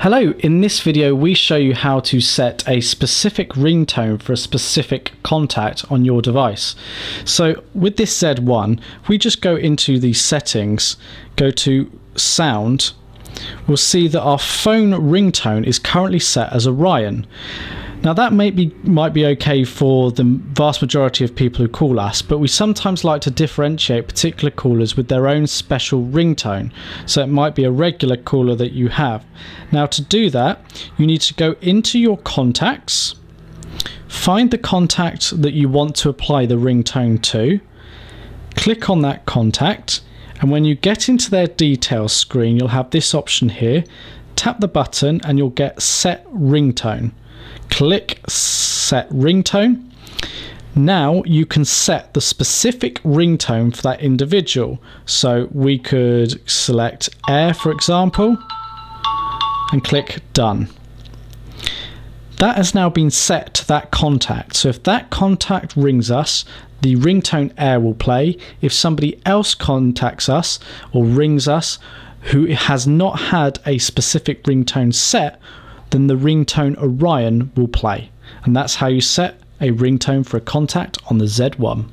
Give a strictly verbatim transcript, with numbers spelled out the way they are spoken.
Hello, in this video we show you how to set a specific ringtone for a specific contact on your device. So with this Z one, we just go into the settings, go to sound, we'll see that our phone ringtone is currently set as Orion. Now that may be, might be okay for the vast majority of people who call us, but we sometimes like to differentiate particular callers with their own special ringtone, so it might be a regular caller that you have. Now to do that, you need to go into your contacts, find the contact that you want to apply the ringtone to, click on that contact, and when you get into their details screen you'll have this option here. Tap the button and you'll get set ringtone. Click set ringtone. Now you can set the specific ringtone for that individual. So we could select air, for example, and click done. That has now been set to that contact. So if that contact rings us, the ringtone air will play. If somebody else contacts us or rings us who has not had a specific ringtone set, then the ringtone Orion will play. And that's how you set a ringtone for a contact on the Z one.